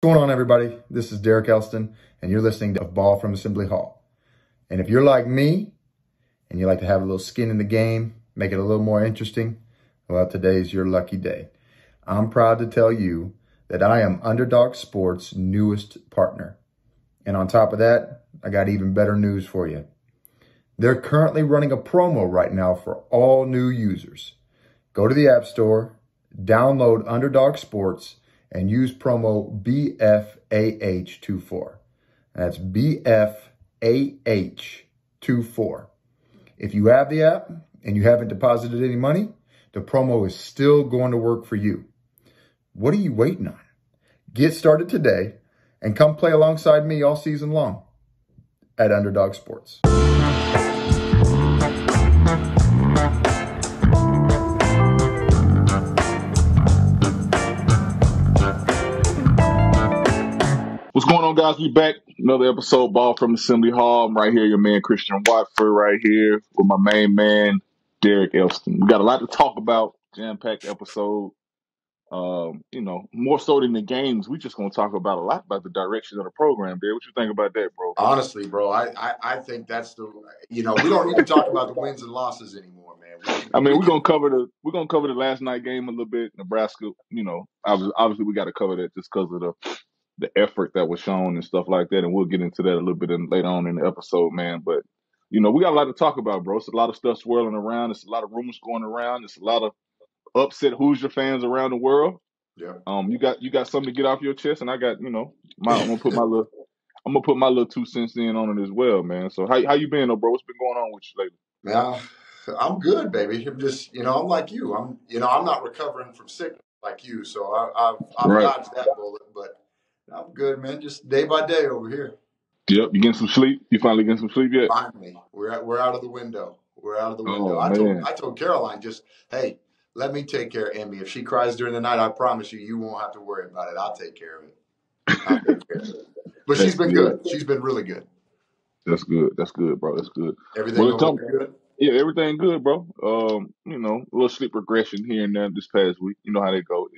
What's going on, everybody? This is Derek Elston, and you're listening to Ball from Assembly Hall. And if you're like me, and you like to have a little skin in the game, make it a little more interesting, well, today's your lucky day. I'm proud to tell you that I am Underdog Sports' newest partner. And on top of that, I got even better news for you. They're currently running a promo right now for all new users. Go to the App Store, download Underdog Sports, and use promo BFAH24. That's BFAH24. If you have the app and you haven't deposited any money, the promo is still going to work for you. What are you waiting on? Get started today and come play alongside me all season long at Underdog Sports. What's going on, guys? We back. Another episode, Ball from Assembly Hall. I'm right here, your man, Christian Watford, right here with my main man, Derek Elston. We got a lot to talk about, jam-packed episode. You know, more so than the games, we just going to talk about a lot about the direction of the program, Derek. What you think about that, bro? Honestly, bro, I think that's the, you know, we don't even talk about the wins and losses anymore, man. We're going to cover the last night game a little bit. Nebraska, you know, obviously we got to cover that just because of the effort that was shown and stuff like that. And we'll get into that a little bit later on in the episode, man. But, you know, we got a lot to talk about, bro. It's a lot of stuff swirling around. It's a lot of rumors going around. It's a lot of upset Hoosier fans around the world. Yeah. You got something to get off your chest, and I got, you know, I'm gonna put my little 2 cents in on it as well, man. So how you been though, bro? What's been going on with you lately? Yeah, I'm good, baby. I'm just, you know, I'm like you. I'm not recovering from sickness like you, so I've right. Dodged that bullet, but I'm good, man. Just day by day over here. Yep. You getting some sleep? You finally getting some sleep yet? Finally. We're out of the window. We're out of the window. Oh, I told Caroline, just, hey, let me take care of Emmy. If she cries during the night, I promise you, you won't have to worry about it. I'll take care of it. But she's been good. She's been really good. That's good. That's good, bro. That's good. Everything good? Yeah, everything good, bro. You know, a little sleep regression here and there this past week. You know how they go.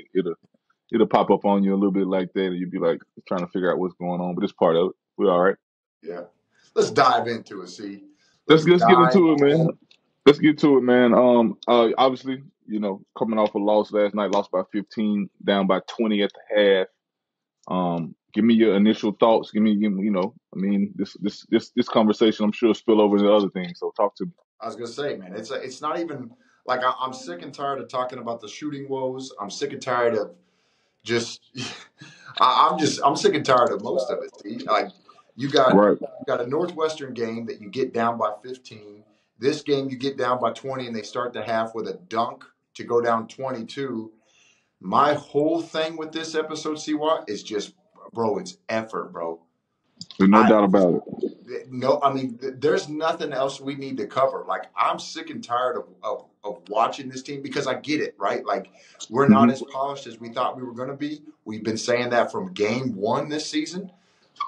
It'll pop up on you a little bit like that, and you'll be like trying to figure out what's going on. But it's part of it. We're all right. Yeah. Let's dive into it, see. Let's get to it, man. Obviously, you know, coming off a loss last night, lost by 15, down by 20 at the half. Give me your initial thoughts. Give me, you know, I mean, this conversation, I'm sure, will spill over into other things. So talk to me. I was gonna say, man, it's not even like I'm sick and tired of talking about the shooting woes. I'm sick and tired of. I'm sick and tired of most of it. See? Like you got a Northwestern game that you get down by 15. This game you get down by 20, and they start the half with a dunk to go down 22. My whole thing with this episode, Siwa, is just, bro, it's effort, bro. There's no doubt about it. No, I mean, there's nothing else we need to cover. Like, I'm sick and tired of watching this team because I get it, right? Like, we're not as polished as we thought we were going to be. We've been saying that from game one this season.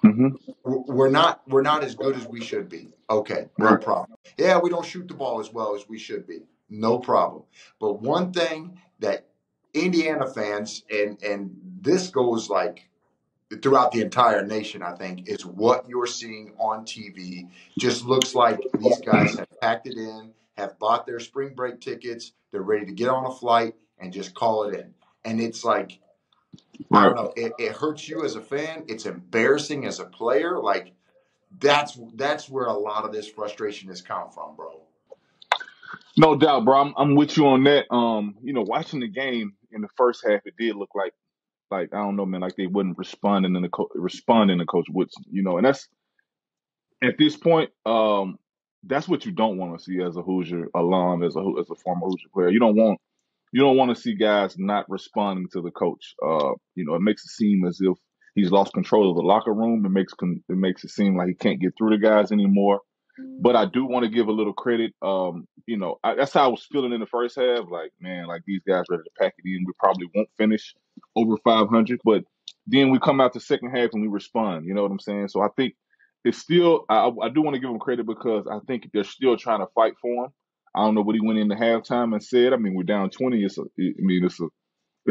Mm-hmm. We're not as good as we should be. Okay, no problem. Yeah, we don't shoot the ball as well as we should be. No problem. But one thing that Indiana fans, and this goes like throughout the entire nation, I think, is what you're seeing on TV just looks like these guys have packed it in, have bought their spring break tickets, they're ready to get on a flight and just call it in. And it's like, I don't know, it hurts you as a fan. It's embarrassing as a player. Like, that's where a lot of this frustration has come from, bro. No doubt, bro. I'm with you on that. You know, watching the game in the first half, it did look like I don't know, man, like they wouldn't respond and then responding to Coach Woodson, you know, and that's at this point, that's what you don't want to see as a Hoosier alum, as a former Hoosier player. You don't want to see guys not responding to the coach. You know, it makes it seem as if he's lost control of the locker room. It makes it seem like he can't get through to guys anymore. But I do want to give a little credit. You know, that's how I was feeling in the first half. Like, man, like these guys ready to pack it in. We probably won't finish over 500, but then we come out the second half and we respond. You know what I'm saying? So I think it's still. I do want to give them credit because I think they're still trying to fight for him. I don't know what he went into halftime and said. I mean, we're down 20. It's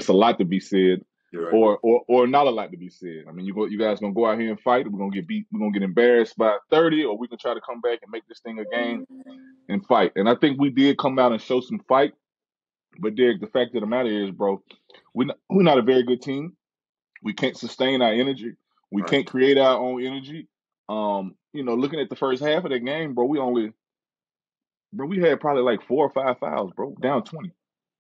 a lot to be said. right. Or not a lot to be said. I mean, you guys gonna go out here and fight. We're gonna get beat. We're gonna get embarrassed by 30, or we can try to come back and make this thing a game and fight. And I think we did come out and show some fight. But Derek, the fact of the matter is, bro, we're not a very good team. We can't sustain our energy. We can't create our own energy. You know, looking at the first half of that game, bro, we had probably like 4 or 5 fouls, bro, down 20.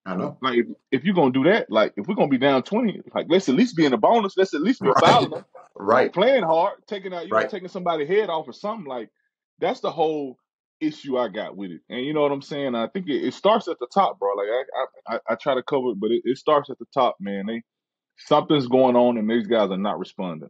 I know. Like, if you're going to do that, like, if we're going to be down 20, like, let's at least be in the bonus. Let's at least be fouling them. Right. Like, playing hard, taking out, taking somebody's head off or something. Like, that's the whole issue I got with it. And you know what I'm saying? I think it starts at the top, bro. Like, I try to cover it, but it starts at the top, man. Something's going on, and these guys are not responding.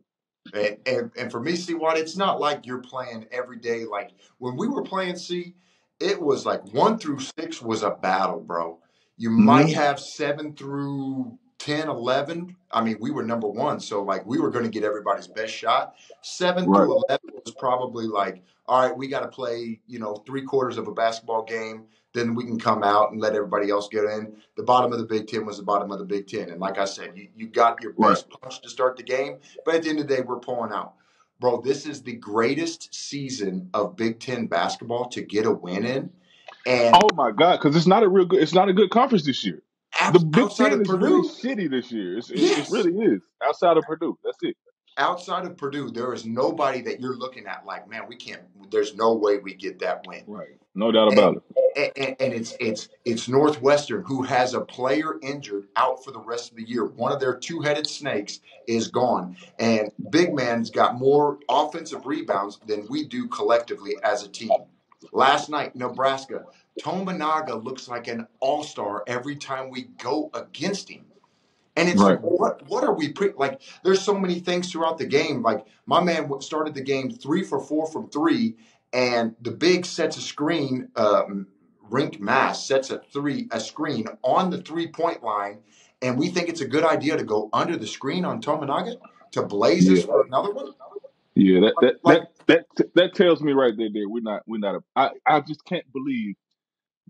And for me, see, what it's not like you're playing every day. Like, when we were playing, see, it was like 1 through 6 was a battle, bro. You might have 7 through 10, 11. I mean, we were number one, so, like, we were going to get everybody's best shot. 7 through 11 was probably like, all right, we got to play, you know, 3/4 of a basketball game. Then we can come out and let everybody else get in. The bottom of the Big Ten was the bottom of the Big Ten. And like I said, you got your best punch to start the game. But at the end of the day, we're pulling out. Bro, this is the greatest season of Big Ten basketball to get a win in. And oh, my God, because it's not a good conference this year. The Big Ten is really shitty this year. It really is. Outside of Purdue, that's it. Outside of Purdue, there is nobody that you're looking at like, man, we can't. There's no way we get that win. Right, no doubt about it. And it's Northwestern, who has a player injured out for the rest of the year. One of their two-headed snakes is gone, and big man's got more offensive rebounds than we do collectively as a team. Last night, Nebraska, Tominaga looks like an all-star every time we go against him. And it's like, what are we – like, there's so many things throughout the game. Like, my man started the game 3 for 4 from 3, and the big sets a screen. Rink mass sets a screen on the three-point line, and we think it's a good idea to go under the screen on Tominaga to blaze us for another one? Yeah, that tells me right there, we're not – I just can't believe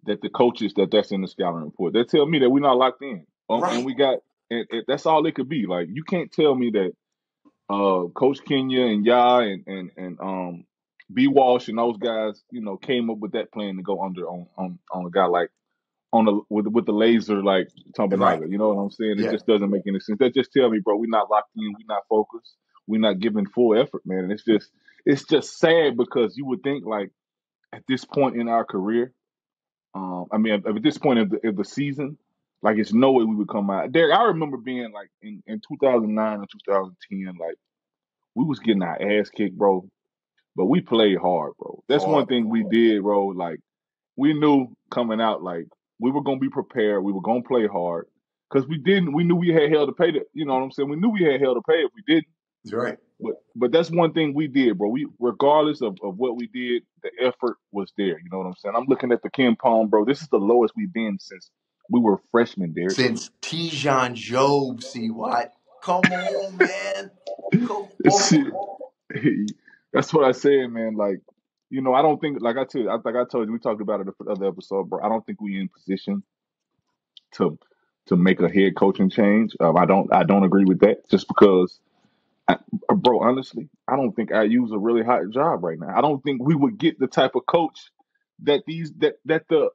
that the coaches that's in the scouting report. They tell me that we're not locked in. And we got – And that's all it could be. Like, you can't tell me that Coach Kenya and B Walsh and those guys, you know, came up with that plan to go under on a guy like with the laser like Tominaga. You know what I'm saying? It just doesn't make any sense. That just tell me, bro, we're not locked in, we're not focused, we're not giving full effort, man. And it's just sad, because you would think, like, at this point in our career, at this point of the season. Like, it's no way we would come out. Derek, I remember being, like, in 2009 and 2010, like, we was getting our ass kicked, bro. But we played hard, bro. That's one thing we did, bro. Like, we knew coming out, like, we were going to be prepared. We were going to play hard. Because we knew we had hell to pay. You know what I'm saying? We knew we had hell to pay if we didn't. That's right. But that's one thing we did, bro. We, regardless of what we did, the effort was there. You know what I'm saying? I'm looking at the KenPom, bro. This is the lowest we've been since we were freshmen, Derek. Since Tijon Jobe, see what? Come on, man. Come on. That's what I said, man. Like, you know, I don't think, like I tell you, we talked about it in the other episode, bro. I don't think we're in position to make a head coaching change. I don't agree with that, just because, honestly, I don't think IU's a really hot job right now. I don't think we would get the type of coach that the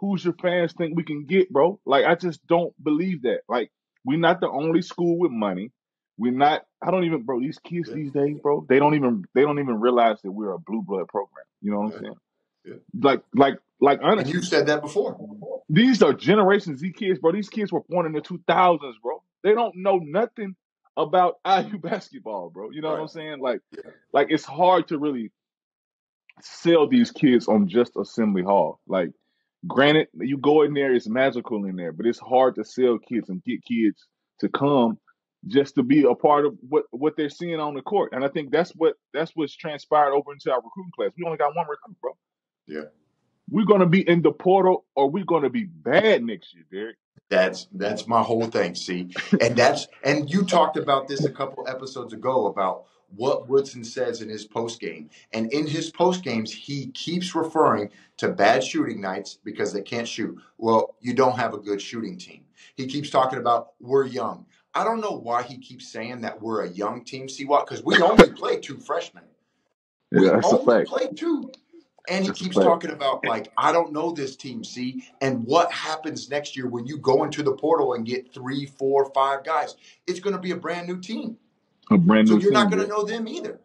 Hoosier fans think we can get, bro. Like, I just don't believe that. Like, we're not the only school with money. We're not. I don't even, bro. These kids these days, bro, they don't even realize that we're a blue blood program. You know what I'm saying? Yeah. Like, honestly, and you said that before. These are Generation Z kids, bro. These kids were born in the 2000s, bro. They don't know nothing about IU basketball, bro. You know what I'm saying? Like, like, it's hard to really sell these kids on just Assembly Hall, like. Granted, you go in there, it's magical in there, but it's hard to sell kids and get kids to come just to be a part of what they're seeing on the court. And I think that's what's transpired over into our recruiting class. We only got one recruit, bro. Yeah. We're going to be in the portal, or we're going to be bad next year, Derek. That's my whole thing, see. And you talked about this a couple episodes ago about what Woodson says in his postgame. And in his postgames, he keeps referring to bad shooting nights because they can't shoot. Well, you don't have a good shooting team. He keeps talking about, we're young. I don't know why he keeps saying that we're a young team, CWAT, because we only play two freshmen. We only play two. And he keeps talking about, like, I don't know this team, C, and what happens next year when you go into the portal and get 3, 4, 5 guys. It's going to be a brand new team. A brand new team. So you're not going to know them either.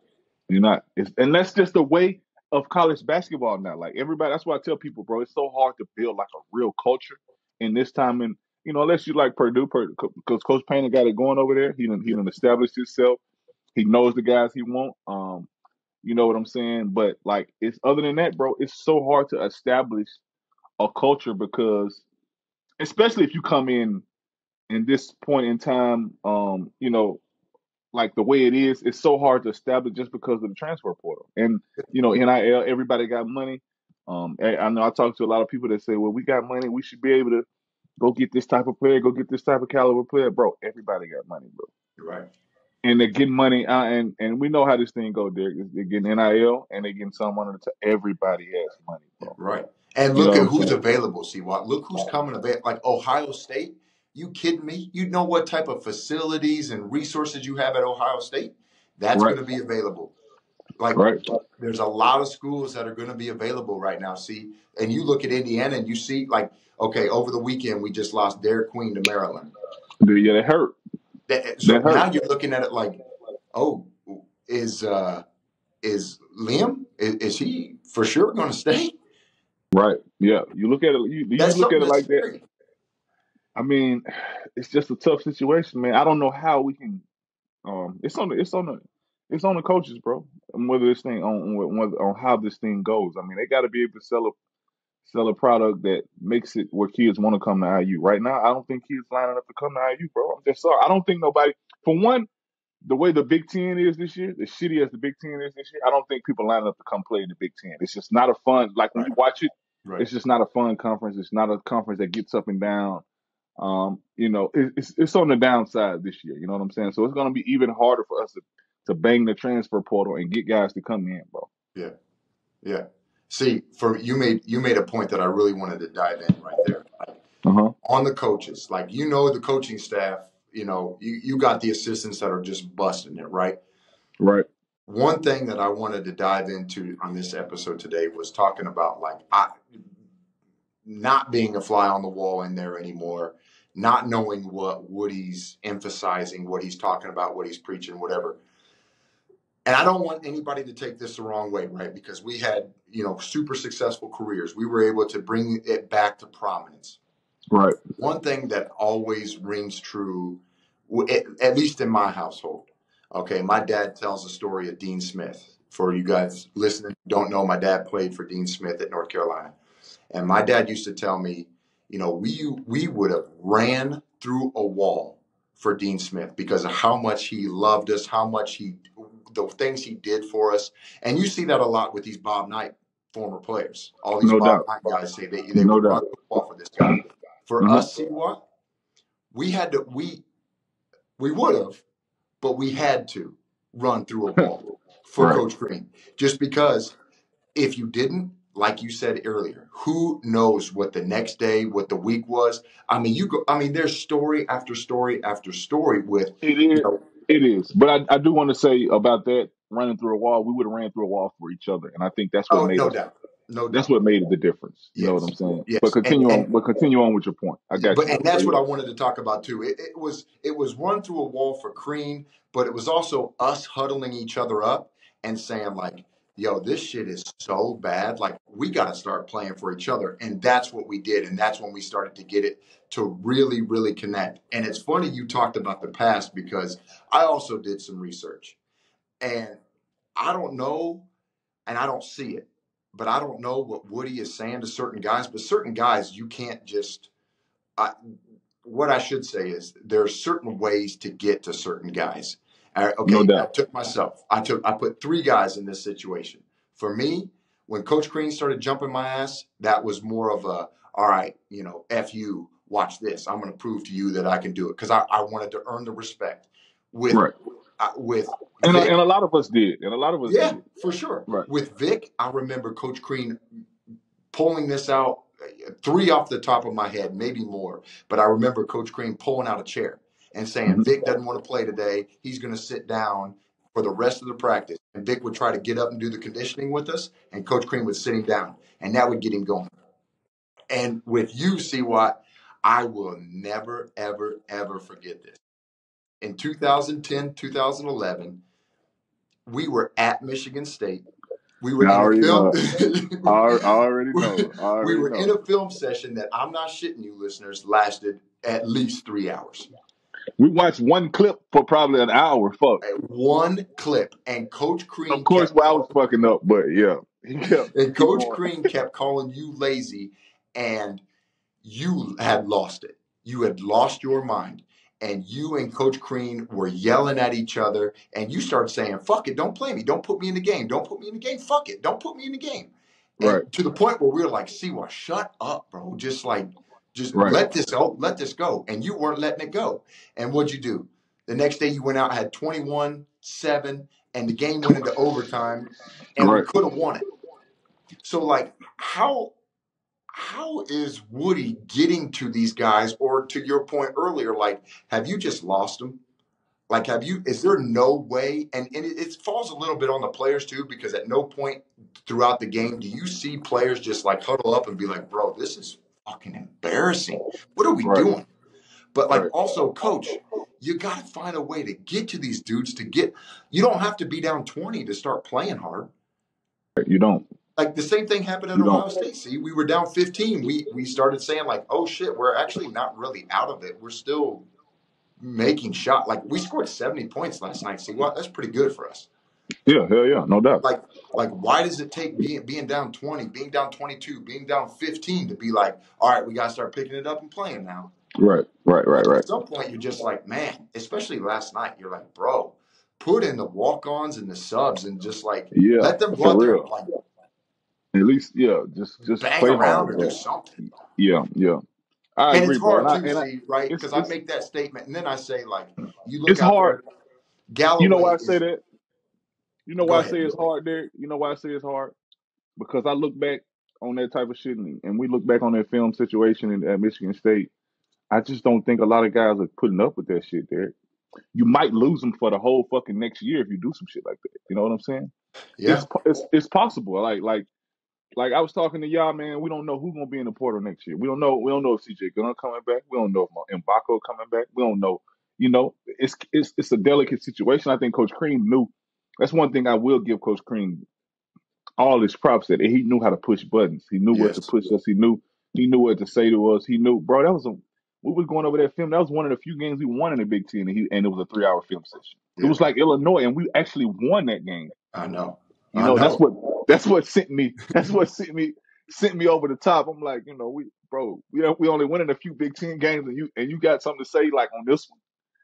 You're not. And that's just the way of college basketball now. Like, everybody, that's why I tell people, bro, it's so hard to build, like, a real culture in this time. And, you know, unless you like Purdue, because Coach Painter got it going over there. He done established himself. He knows the guys he wants. You know what I'm saying? But, like, it's other than that, bro, it's so hard to establish a culture because, especially if you come in this point in time, you know, like the way it is, it's so hard to establish just because of the transfer portal. And, you know, NIL, everybody got money. I know I talk to a lot of people that say, well, we got money. We should be able to go get this type of player, go get this type of caliber player. Bro, everybody got money, bro. You're right. And they're getting money, and we know how this thing goes, Derek. They're getting NIL, and they're getting some under the top. Everybody has money, bro. Right. And look at who's available, CWAT. Look who's coming available. Like Ohio State, you kidding me? You know what type of facilities and resources you have at Ohio State? That's going to be available. Like, there's a lot of schools that are going to be available right now, see? And you look at Indiana, and you see, like, okay, over the weekend, we just lost Dare Queen to Maryland. Yeah, that hurt. So now you're looking at it like, oh, is Liam, is he for sure going to stay? Right. Yeah. You look at it. You look at it like that. I mean, it's just a tough situation, man. I don't know how we can. It's on the coaches, bro. And whether this thing on how this thing goes. I mean, they got to be able to sell a product that makes it where kids want to come to IU. Right now, I don't think kids lining up to come to IU, bro. I'm just sorry. I don't think nobody, for one, the way the Big Ten is this year, as shitty as the Big Ten is this year, I don't think people lining up to come play in the Big Ten. It's just not a fun, like when you watch it, it's just not a fun conference. It's not a conference that gets up and down. You know, it's on the downside this year. You know what I'm saying? So it's going to be even harder for us to bang the transfer portal and get guys to come in, bro. Yeah. Yeah. See, for you made a point that I really wanted to dive in right there. Like, on the coaches, like, you know, the coaching staff, you know, you got the assistants that are just busting it, right? Right. One thing that I wanted to dive into on this episode today was talking about, like, not being a fly on the wall in there anymore, not knowing what he's emphasizing, what he's talking about, what he's preaching, whatever. And I don't want anybody to take this the wrong way, right? Because we had, you know, super successful careers. We were able to bring it back to prominence. Right. One thing that always rings true, at least in my household, okay, my dad tells the story of Dean Smith. For you guys listening who don't know, my dad played for Dean Smith at North Carolina. And my dad used to tell me, you know, we would have ran through a wall for Dean Smith because of how much he loved us, how much the things he did for us. And you see that a lot with these Bob Knight former players. All these Bob Knight guys say they would run the ball for this guy. For us, see what? We would have, but we had to run through a wall for Coach Crean. Just because if you didn't, like you said earlier, who knows what the next day, what the week was. I mean, there's story after story after story with it is. You know, it is. But I do want to say about that, running through a wall, we would have ran through a wall for each other. And I think that's what made it the difference. Yes. You know what I'm saying? Yes. But continue on with your point. I got you. And that's what I wanted to talk about too. It was run through a wall for Crean, but it was also us huddling each other up and saying, like, yo, this shit is so bad. Like, we got to start playing for each other. And that's what we did. And that's when we started to get it to really, really connect. And it's funny you talked about the past because I also did some research. And I don't know, and I don't see it, but I don't know what Woody is saying to certain guys. But certain guys, you can't just – what I should say is there are certain ways to get to certain guys. Okay, no doubt. I put 3 guys in this situation. For me, when Coach Crean started jumping my ass, that was more of a, all right, you know, F you, watch this. I'm going to prove to you that I can do it because I wanted to earn the respect with Vic. And a lot of us did. Yeah, for sure. Right. With Vic, I remember Coach Crean pulling this out, 3 off the top of my head, maybe more. But I remember Coach Crean pulling out a chair. and saying, Vic doesn't want to play today. He's going to sit down for the rest of the practice. And Vic would try to get up and do the conditioning with us, and Coach Crean would sit him down, and that would get him going. And with you, C-Watt, I will never, ever, ever forget this. In 2010, 2011, we were at Michigan State. We were in a film. We were in a film session that, I'm not shitting you, listeners, lasted at least 3 hours. We watched one clip for probably an hour. Fuck. One clip, and Coach Crean. Of course, I was fucking up, but yeah, and Coach Crean kept calling you lazy, and you had lost it. You had lost your mind. And you and Coach Crean were yelling at each other, and you start saying, fuck it, don't play me. Don't put me in the game. Don't put me in the game. Fuck it. Don't put me in the game. Right. And to the point where we were like, C-Watt, shut up, bro. Just like, let this go. And you weren't letting it go. And what'd you do? The next day you went out, had 21-7, and the game went into overtime, and we could have won it. So, like, how is Woody getting to these guys? Or to your point earlier, like, have you just lost them? Like, is there no way? And it falls a little bit on the players too, because at no point throughout the game do you see players just like huddle up and be like, bro, this is fucking embarrassing. What are we doing? But like, also, coach, you got to find a way to get to these dudes you don't have to be down 20 to start playing hard. You don't. Like, the same thing happened at Ohio State. See, we were down 15. We started saying, like, oh, shit, we're actually not really out of it. We're still making shots. Like, we scored 70 points last night. See, well, that's pretty good for us. Yeah, hell yeah, no doubt. Like, why does it take being down 20, being down 22, being down 15 to be like, all right, we got to start picking it up and playing now? Right. At some point, you're just like, man, especially last night, you're like, bro, put in the walk-ons and the subs and just, like, let them run their like. At least, just bang play around or do something. Yeah. I agree, it's hard too, right? Because I make that statement, and then I say, like, you look. It's hard. Galloway. You know why I say that? You know why I say it's hard, Derek? You know why I say it's hard? Because I look back on that type of shit, and we look back on that film situation at Michigan State. I just don't think a lot of guys are putting up with that shit, Derek. You might lose them for the whole fucking next year if you do some shit like that. You know what I'm saying? Yeah, it's possible. Like I was talking to y'all, man, we don't know who's gonna be in the portal next year. We don't know if CJ Gunn coming back. We don't know if Mgbako coming back. We don't know. You know, it's a delicate situation. I think Coach Crean knew. That's one thing I will give Coach Crean all his props at. He knew how to push buttons. He knew what to push us. He knew what to say to us. He knew, bro. We were going over that film. That was one of the few games we won in the Big Ten, and it was a 3-hour film session. Yeah. It was like Illinois, and we actually won that game. I know. You know. That's what sent me over the top. I'm like, we only win in a few Big Ten games, and you got something to say like on this one.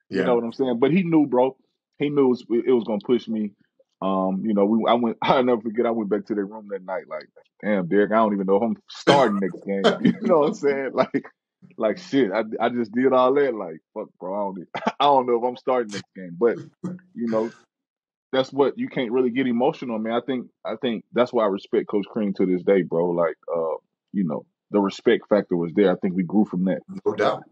Yeah. You know what I'm saying? But he knew, bro. He knew it was gonna push me. I'll never forget. I went back to their room that night. Like, damn, Derek, I don't even know if I'm starting next game. You know what I'm saying? Like shit. I just did all that. Like, fuck, bro. I don't know if I'm starting next game. But that's what you can't really get emotional, man. I think that's why I respect Coach Crean to this day, bro. Like, the respect factor was there. I think we grew from that. No doubt.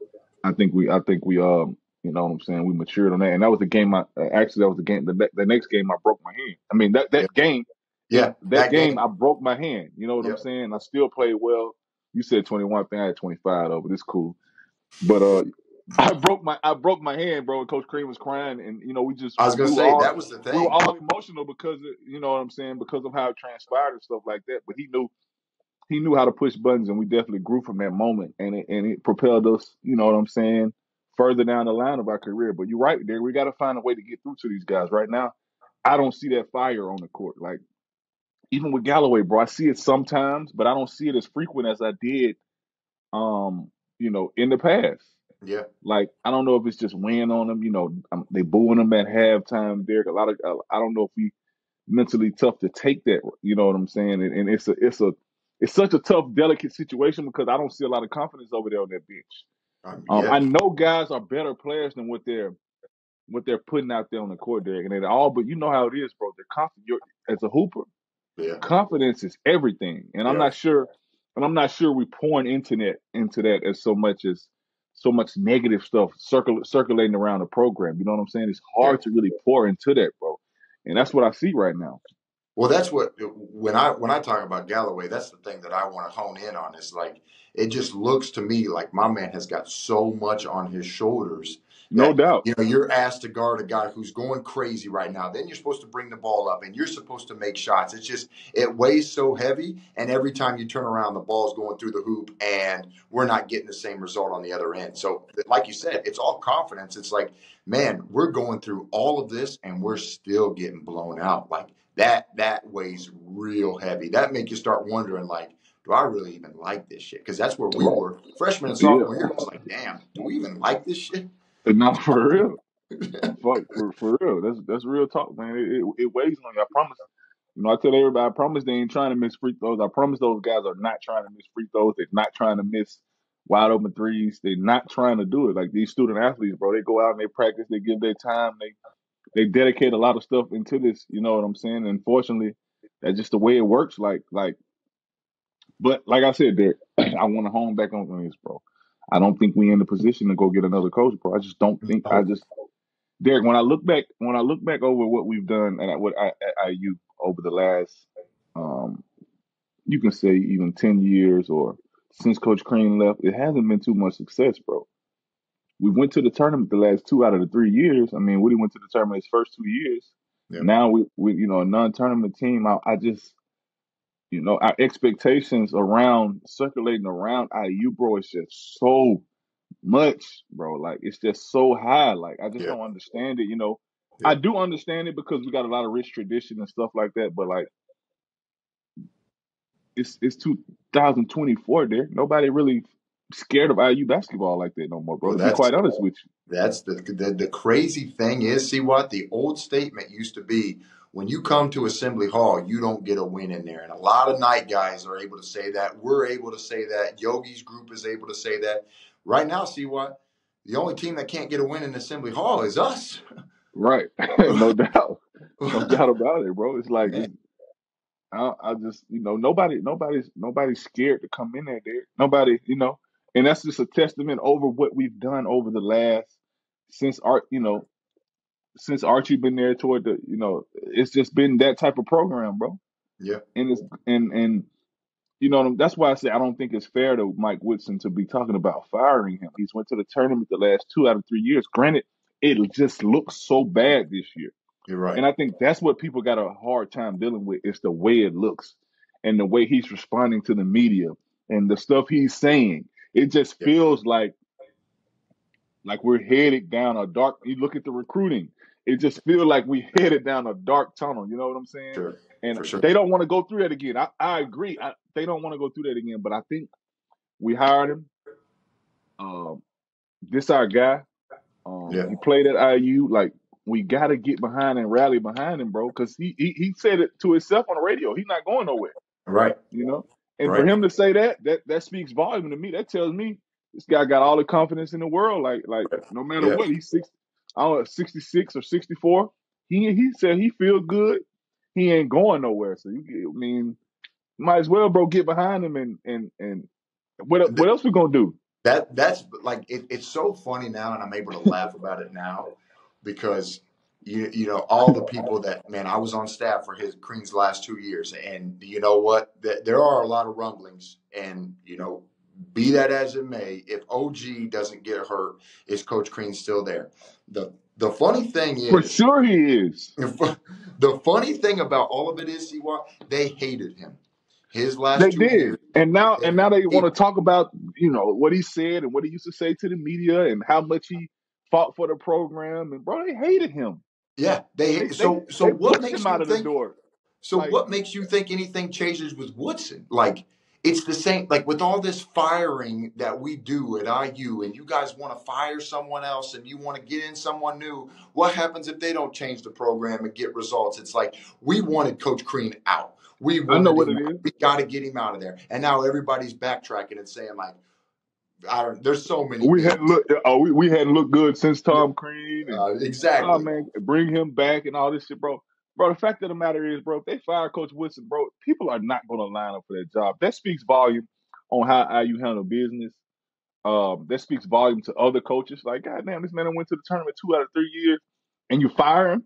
I think we you know what I'm saying, we matured on that. And that was the game. The next game I broke my hand. I mean that game I broke my hand. You know what I'm saying? I still played well. You said 21 thing. I had 25 though, but it's cool. But I broke my hand, bro. And Coach Crean was crying, and I was gonna say that was the thing. We were all emotional because of, you know what I'm saying, because of how it transpired and stuff like that. But he knew how to push buttons, and we definitely grew from that moment, and it propelled us, you know what I'm saying, further down the line of our career. But you're right, Derek. We got to find a way to get through to these guys. Right now, I don't see that fire on the court. Like even with Galloway, bro, I see it sometimes, but I don't see it as frequent as I did, in the past. Yeah, like I don't know if it's just weighing on them. They booing them at halftime, Derek. I don't know if we mentally tough to take that. You know what I'm saying? And it's such a tough, delicate situation because I don't see a lot of confidence over there on that bench. I know guys are better players than what they're putting out there on the court, Derek, and it all. But you know how it is, bro. They're confident. As a hooper, confidence is everything. And I'm not sure we're pouring into that as so much as so much negative stuff circulating around the program. You know what I'm saying? It's hard to really pour into that, bro. And that's what I see right now. Well, that's what, when I talk about Galloway, that's the thing that I want to hone in on is like, it just looks to me like my man has got so much on his shoulders. No doubt. You know, you're asked to guard a guy who's going crazy right now. Then you're supposed to bring the ball up and you're supposed to make shots. It's just, it weighs so heavy. And every time you turn around, the ball's going through the hoop and we're not getting the same result on the other end. So like you said, it's all confidence. It's like, man, we're going through all of this and we're still getting blown out. Like that weighs real heavy. That makes you start wondering, like, do I really even like this shit? Because that's where we were. Freshman and sophomore year, I was like, damn, do we even like this shit? No, for real. for real. That's real talk, man. It weighs on you. I promise. You know, I tell everybody, I promise they ain't trying to miss free throws. I promise those guys are not trying to miss free throws. They're not trying to miss wide open threes. They're not trying to do it. Like these student athletes, bro, they go out and they practice. They give their time. They dedicate a lot of stuff into this. You know what I'm saying? Unfortunately, that's just the way it works. But like I said, Derek, I want to hone back on this, bro. I don't think we in the position to go get another coach, bro. I just don't think. Derek, when I look back over what we've done at IU over the last, you can say even 10 years or since Coach Crean left, it hasn't been too much success, bro. We went to the tournament the last 2 out of the 3 years. I mean, Woody went to the tournament his first 2 years. Yeah. Now we you know, a non-tournament team. You know, our expectations around circulating around IU, bro, it's just so much, bro. Like, it's just so high. Like, I just don't understand it, you know. Yeah. I do understand it because we got a lot of rich tradition and stuff like that. But, like, it's 2024 there. Nobody really scared of IU basketball like that no more, bro. Well, to be quite honest with you. That's the crazy thing is, see what? The old statement used to be, when you come to Assembly Hall, you don't get a win in there. And a lot of night guys are able to say that. We're able to say that. Yogi's group is able to say that. Right now, see what? The only team that can't get a win in Assembly Hall is us. Right. No doubt. No doubt about it, bro. It's like, I just, you know, nobody's scared to come in there, dude. Nobody, you know. And that's just a testament over what we've done over the last, since Archie been there toward the, you know, it's just been that type of program, bro. Yeah. And it's and you know, that's why I say I don't think it's fair to Mike Woodson to be talking about firing him. He's went to the tournament the last 2 out of 3 years. Granted, it just looks so bad this year. You're right. And I think that's what people got a hard time dealing with is the way it looks and the way he's responding to the media and the stuff he's saying. It just feels like we're headed down a dark. You look at the recruiting. It just feels like we headed down a dark tunnel. You know what I'm saying? Sure, and sure. They don't want to go through that again. I agree. They don't want to go through that again. But I think we hired him. This our guy. He played at IU. Like, we got to get behind and rally behind him, bro. Because he said it to himself on the radio. He's not going nowhere. Right. You know. And for him to say that speaks volume to me. That tells me this guy got all the confidence in the world. Like no matter what, he's 66 or 64. He said he feel good. He ain't going nowhere. So might as well, bro, get behind him and what else we gonna do? That's like it's so funny now, and I'm able to laugh about it now because you know all the people that I was on staff for his Crean's last 2 years, and you know what? There are a lot of rumblings, and you know. Be that as it may, if OG doesn't get hurt, is Coach Crean still there? The funny thing is, for sure he is. The funny thing about all of it is, they hated him. His last they 2 years, and now they want to talk about what he said and what he used to say to the media and how much he fought for the program. And bro, they hated him. Yeah, they what makes him out of the door? So what makes you think anything changes with Woodson? Like. It's the same, like with all this firing that we do at IU and you guys want to fire someone else and you want to get in someone new. What happens if they don't change the program and get results? It's like we wanted Coach Crean out. We got to get him out of there. And now everybody's backtracking and saying like, there's so many. We hadn't looked good since Tom Crean. And, exactly. Oh, man, bring him back and all this shit, bro. Bro, the fact of the matter is, bro, if they fire Coach Woodson, bro, people are not going to line up for that job. That speaks volume on how IU handle business. That speaks volume to other coaches. Like, God damn, this man went to the tournament 2 out of 3 years, and you fire him.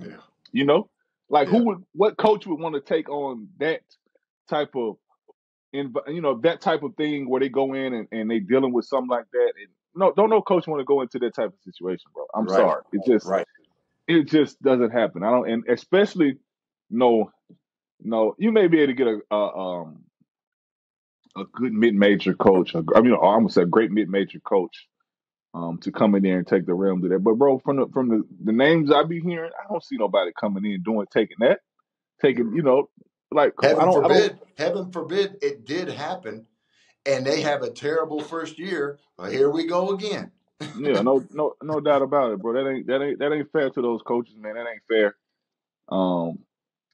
Yeah. You know, like who would, what coach would want to take on that type of, you know, that type of thing where they go in and they dealing with something like that. And no, don't no coach want to go into that type of situation, bro. I'm sorry, it just doesn't happen. I don't, and especially no, you may be able to get a good mid-major coach. I mean, I almost said great mid-major coach to come in there and take the realm to that. But bro, from the names I be hearing, I don't see nobody coming in taking that, you know, like heaven forbid it did happen, and they have a terrible first year. Well, here we go again. Yeah, no doubt about it, bro. That ain't fair to those coaches, man. That ain't fair.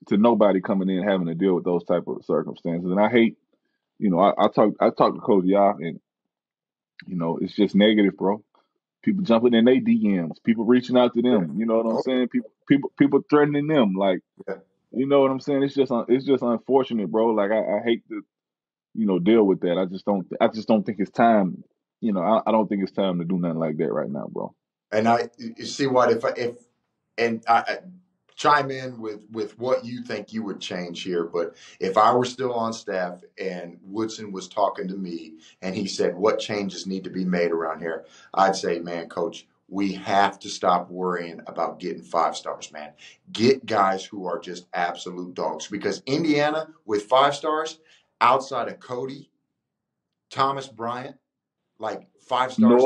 To nobody coming in having to deal with those type of circumstances, and I hate. You know, I talk to Coach Yah, and you know, it's just negative, bro. People jumping in their DMs, people reaching out to them. You know what I'm saying? People threatening them, like, you know what I'm saying? It's just unfortunate, bro. Like I hate to, you know, deal with that. I just don't think it's time. You know, I don't think it's time to do nothing like that right now, bro. And you see what I chime in with what you think you would change here. But if I were still on staff and Woodson was talking to me and he said, what changes need to be made around here? I'd say, man, coach, we have to stop worrying about getting 5 stars, man. Get guys who are just absolute dogs, because Indiana with 5 stars outside of Cody, Thomas Bryant, like 5 stars.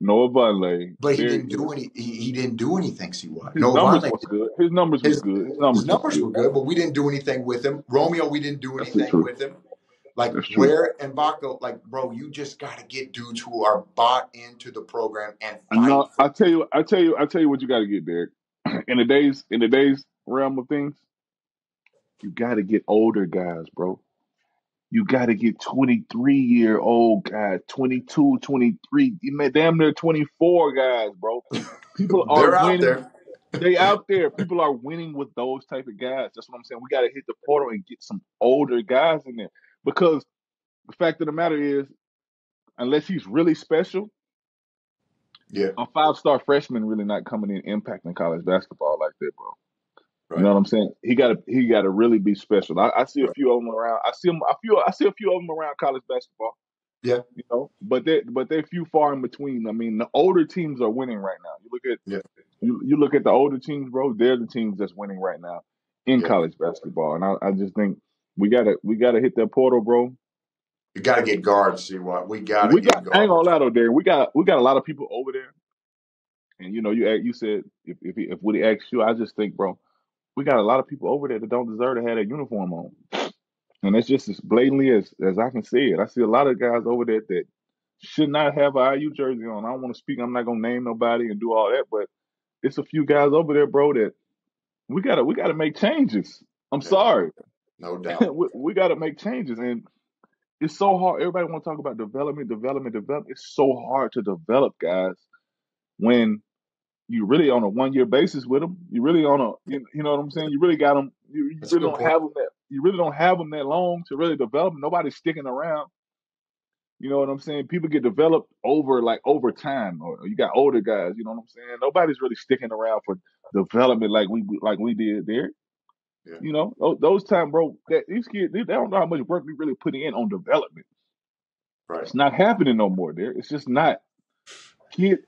Noah Bunley. But he didn't do anything. His numbers were good. His numbers were good, but we didn't do anything with him. Romeo, we didn't do anything with him. Like where and Mgbako, like bro, you just gotta get dudes who are bought into the program and fight. No, I tell you what you gotta get, Derek. In the days realm of things, you gotta get older guys, bro. You got to get 23-year-old guys, 22, 23, damn near 24 guys, bro. People are winning. Out there. They out there. People are winning with those type of guys. That's what I'm saying. We got to hit the portal and get some older guys in there, because the fact of the matter is, unless he's really special, a 5-star freshman really not coming in impacting college basketball like that, bro. Right. You know what I'm saying? He got to really be special. I see a few of them around. I see a few of them around college basketball. Yeah, you know, but they're few far in between. I mean, the older teams are winning right now. You look at you look at the older teams, bro. They're the teams that's winning right now in college basketball, and I just think we gotta hit that portal, bro. You gotta get guards. See what we got. Guards. I ain't gonna lie though, Derek. We got a lot of people over there, and you know, you said if Woody asked you, I just think, bro, we got a lot of people over there that don't deserve to have that uniform on. And that's just as blatantly as I can say it. I see a lot of guys over there that should not have an IU jersey on. I don't want to speak. I'm not going to name nobody and do all that, but it's a few guys over there, bro, that we got to make changes. I'm sorry. No doubt. we got to make changes. And it's so hard. Everybody want to talk about development. It's so hard to develop guys when you really on a 1-year basis with them. You really on a, you know what I'm saying? You really got them. You really don't have them that. You really don't have them that long to really develop. Nobody's sticking around. You know what I'm saying? People get developed over time. Or you got older guys. You know what I'm saying? Nobody's really sticking around for development like we did there. Yeah. You know those time, bro. These kids, they don't know how much work we really put in on development. Right. It's not happening no more. There, it's just not.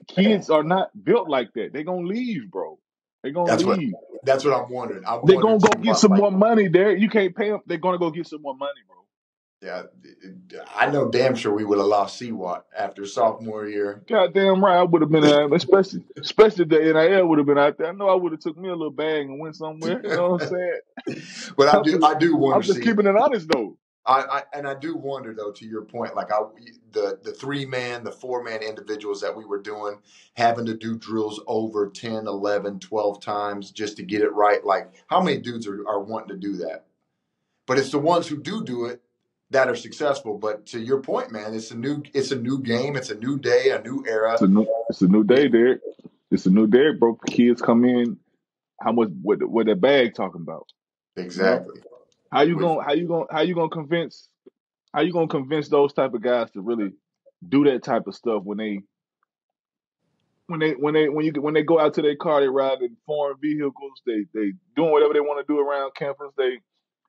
Kids are not built like that. They're going to leave, bro. They're going to leave. That's what I'm wondering. They're going to go get some more money there. You can't pay them. They're going to go get some more money, bro. Yeah, I know damn sure we would have lost CWAT after sophomore year. Goddamn right. I would have been out, especially the NIL would have been out there. I know I would have took me a little bag and went somewhere. You know what I'm saying? But I do wonder. I'm just keeping it honest, though. I do wonder though, to your point, like the 3-man, the 4-man individuals that we were doing, having to do drills over 10, 11, 12 times just to get it right. Like how many dudes are wanting to do that? But it's the ones who do it that are successful. But to your point, man, it's a new game. It's a new day, a new era. It's a new day, Derek. It's a new day, bro. Kids come in. How much? What that bag talking about? Exactly. How you gonna convince those type of guys to really do that type of stuff when they go out to their car, they ride in foreign vehicles, they doing whatever they want to do around campus.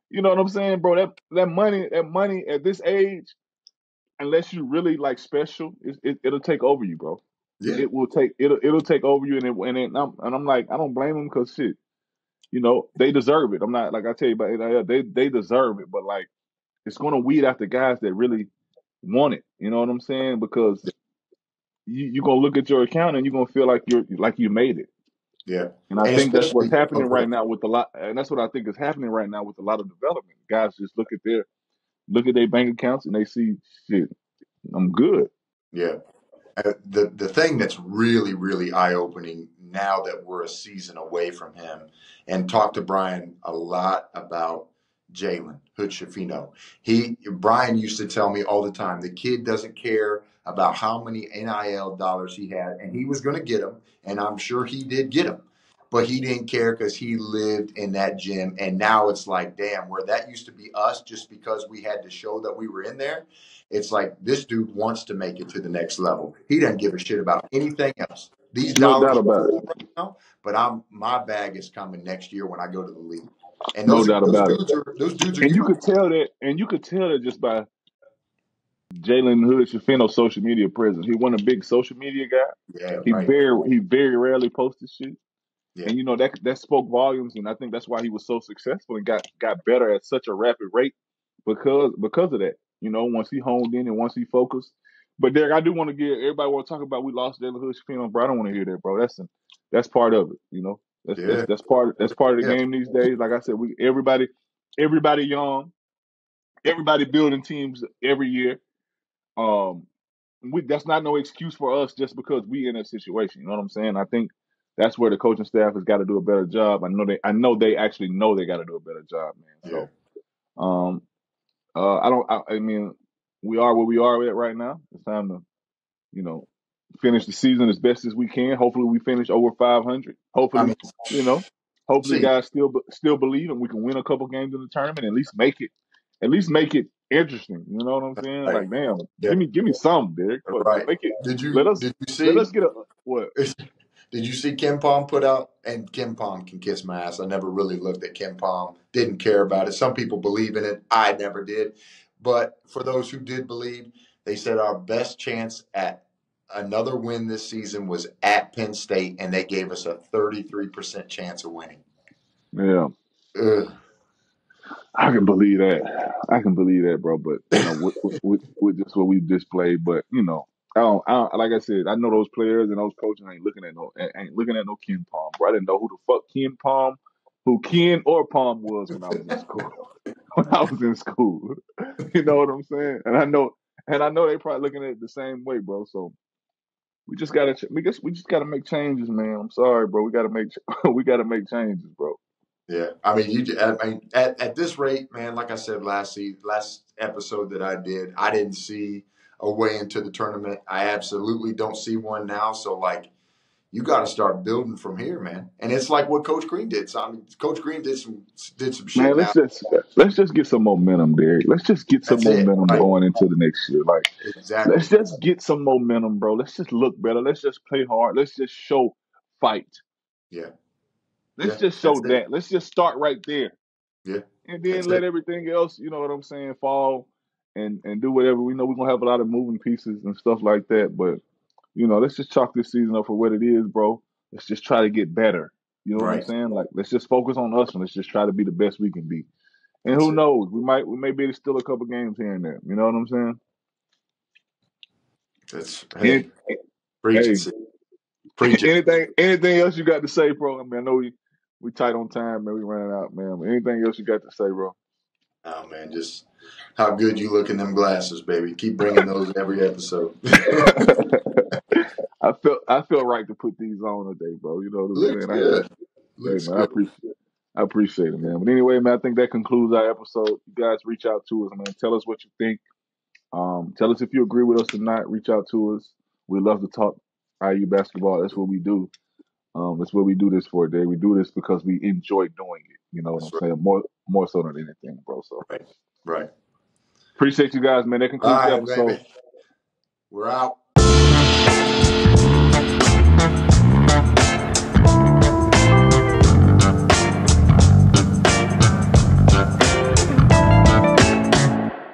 You know what I'm saying, bro? That money at this age, unless you really like special, it'll take over you, bro. Yeah. It'll take over you, and I'm like, I don't blame them, because shit, you know, they deserve it. I'm not like I tell you about they deserve it, but like it's gonna weed out the guys that really want it. You know what I'm saying? Because you're gonna look at your account and you're gonna feel like you made it. Yeah. And I think that's what's happening right now with a lot of development. Guys just look at their bank accounts and they see, shit, I'm good. Yeah. The thing that's really, really eye-opening now that we're a season away from him, and talked to Brian a lot about Jalen Hood-Schifino. Brian used to tell me all the time, the kid doesn't care about how many NIL dollars he had, and he was going to get them, and I'm sure he did get them, but he didn't care because he lived in that gym. And now it's like, damn, where that used to be us just because we had to show that we were in there, it's like this dude wants to make it to the next level. He doesn't give a shit about anything else. These dollars are cool right now, but my bag is coming next year when I go to the league. And you could tell that just by Jalen Hood-Schifino's social media presence. He wasn't a big social media guy. Yeah, he very rarely posted shit. Yeah. And you know that spoke volumes, and I think that's why he was so successful and got better at such a rapid rate because of that. You know, once he honed in and once he focused. But Derek, I do want to give everybody want to talk about we lost Jalen Hood-Schifino, bro. I don't want to hear that, bro. That's part of it, you know. That's part of the game these days. Like I said, everybody young, everybody building teams every year. That's not no excuse for us just because we in a situation. You know what I'm saying? I think that's where the coaching staff has got to do a better job. I know they actually know they got to do a better job, man. Yeah. So, I mean, we are where we are at right now. It's time to, you know, finish the season as best as we can. Hopefully we finish over 500. Hopefully, you know, guys still believe and we can win a couple games in the tournament and at least make it interesting. You know what I'm saying? Right. Like, damn, give me some, Derek. Right. Make it, did you see KenPom put out? And KenPom can kiss my ass. I never really looked at KenPom. Didn't care about it. Some people believe in it. I never did. But for those who did believe, they said our best chance at another win this season was at Penn State, and they gave us a 33% chance of winning. Yeah. Ugh. I can believe that. I can believe that, bro. But you know, with just what we displayed, but you know, I don't. Like I said, I know those players and those coaches ain't looking at no KenPom, bro. I didn't know who the fuck KenPom, Ken or Pom was when I was in school. You know what I'm saying? And I know they probably looking at it the same way, bro. So we just gotta make changes, man. I'm sorry, bro. We gotta make changes, bro. Yeah, I mean, at this rate, man. Like I said last episode that I did, I didn't see a way into the tournament. I absolutely don't see one now. So like, you got to start building from here, man. And it's like what Coach Green did. So I mean, Coach Green did some shit. Man, let's just get some momentum, Derek. Let's just get some momentum going into the next year. Like, exactly. Let's just get some momentum, bro. Let's just look better. Let's just play hard. Let's just show fight. Yeah. Let's just show that. Let's just start right there. Yeah. And then let everything else, you know what I'm saying, fall and do whatever. We know we're gonna have a lot of moving pieces and stuff like that, but. You know, let's just chalk this season up for what it is, bro. Let's just try to get better. You know what I'm saying? Like, let's just focus on us and let's just try to be the best we can be. And who knows? We may be still a couple games here and there. You know what I'm saying? Preach it. Anything else you got to say, bro? I mean, I know we tight on time, man. We running out, man. But anything else you got to say, bro? Oh, man, just how good you look in them glasses, baby. Keep bringing those every episode. I feel right to put these on today, bro. You know what I'm saying? I appreciate it, man. But anyway, man, I think that concludes our episode. You guys reach out to us, man. Tell us what you think. Tell us if you agree with us or not. Reach out to us. We love to talk IU basketball. That's what we do. That's what we do this for, Dave. We do this because we enjoy doing it. You know what I'm saying? More so than anything, bro. So, right. Appreciate you guys, man. That concludes the episode. Baby. We're out.